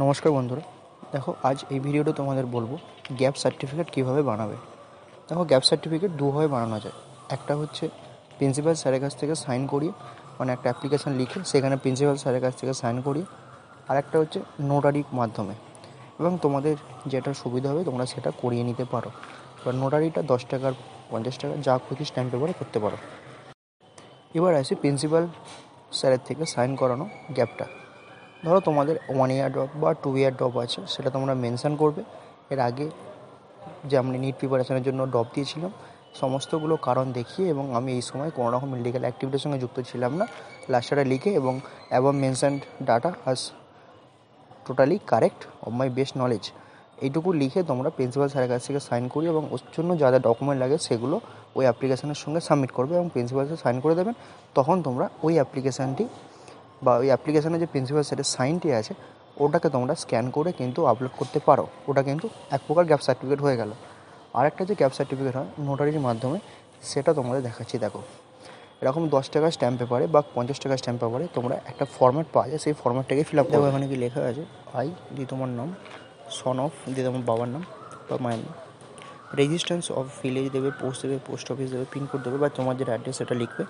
নমস্কার বন্ধুরা, দেখো আজ এই ভিডিওটা তোমাদের বলবো গ্যাপ সার্টিফিকেট কীভাবে বানাবে। দেখো গ্যাপ সার্টিফিকেট দুভাবে বানানো যায়। একটা হচ্ছে প্রিন্সিপাল স্যারের কাছ থেকে সাইন করিয়ে, মানে একটা অ্যাপ্লিকেশান লিখে সেখানে প্রিন্সিপাল স্যারের কাছ থেকে সাইন করিয়ে, আর একটা হচ্ছে নোটারির মাধ্যমে। এবং তোমাদের যেটা সুবিধা হবে তোমরা সেটা করিয়ে নিতে পারো। এবার নোটারিটা 10 টাকার 50 টাকা যা খুশি স্ট্যাম্প পেপারে করতে পারো। এবার আসি প্রিন্সিপাল স্যারের থেকে সাইন করানো গ্যাপটা। ধরো তোমাদের 1 ইয়ার ড্রপ বা 2 ইয়ার ড্রপ আছে, সেটা তোমরা মেনশান করবে। এর আগে যে আমি নিট প্রিপারেশনের জন্য ড্রপ দিয়েছিলাম সমস্তগুলো কারণ দেখিয়ে, এবং আমি এই সময় কোনো রকম ইলিগাল অ্যাক্টিভিটির সঙ্গে যুক্ত ছিলাম না, লাস্টটা লিখে এবং above mentioned data as totally correct of my best knowledge, এইটুকু লিখে তোমরা প্রিন্সিপাল স্যারের কাছ থেকে সাইন করি এবং ওর জন্য যা যা ডকুমেন্ট লাগে সেগুলো ওই অ্যাপ্লিকেশানের সঙ্গে সাবমিট করবে এবং প্রিন্সিপাল স্যার সাইন করে দেবেন। তখন তোমরা ওই অ্যাপ্লিকেশানটি বা ওই অ্যাপ্লিকেশানে যে প্রিন্সিপাল স্যারের সাইনটি আছে ওটাকে তোমরা স্ক্যান করে কিন্তু আপলোড করতে পারো। ওটা কিন্তু এক প্রকার গ্যাপ সার্টিফিকেট হয়ে গেল। আরেকটা যে গ্যাপ সার্টিফিকেট হয় নোটারির মাধ্যমে, সেটা তোমাদের দেখাচ্ছি। দেখো এরকম 10 টাকা স্ট্যাম্প পেপারে বা 50 টাকা স্ট্যাম্প পেপারে তোমরা একটা ফর্ম্যাট পাওয়া যায়, সেই ফর্ম্যাটটাকে ফিল আপ করো। এখানে কি লেখা আছে, আই দিয়ে তোমার নাম, সন অফ দিয়ে তোমার বাবার নাম বা মায়ের নাম, রেজিস্ট্রেন্স অফ ভিলেজ দেবে, পোস্ট দেবে, পোস্ট অফিস দেবে, পিনকোড দেবে বা তোমার যে অ্যাড্রেস সেটা লিখবে।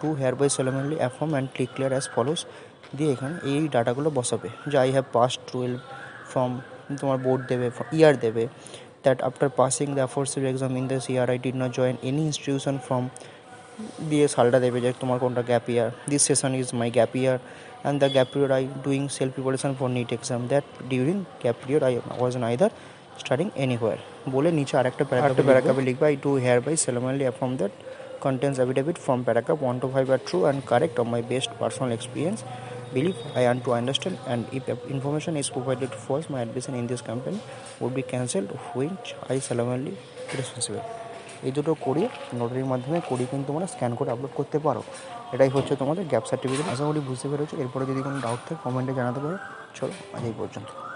Do hereby solemnly affirm and declare as follows দিয়ে এখানে এই ডাটাগুলো বসাবে। যে আই হ্যাভ পাস 12 ফ্রম তোমার বোর্ড দেবে, ইয়ার দেবে, that after passing the aforesaid exam in this year I did not join any institution from দিয়ে সালটা দেবে যে তোমার কোনটা gap year, this session is my gap year and the gap period I doing self preparation for NEET exam, that during gap period I was neither studying anywhere বলে নিচে আরেকটা প্যারাগ্রাফে লিখবে, I do hereby solemnly affirm that contents affidavit from paragraph 1 to 5 are true and correct of my best personal experience, belief I am to understand, and if information is provided false, my admission in this company would be cancelled, which I solemnly responsible. এই দুটো করিয়ে নোটারির মাধ্যমে করিয়ে কিন্তু তোমরা scan করে upload করতে পারো। এটাই হচ্ছে তোমাদের গ্যাপ সার্টিফিকেট। আশা করি বুঝতে পেরেছো। এরপরে যদি কোনো ডাউট থাকে কমেন্টে জানাতে পারো। চলো আজ এই পর্যন্ত।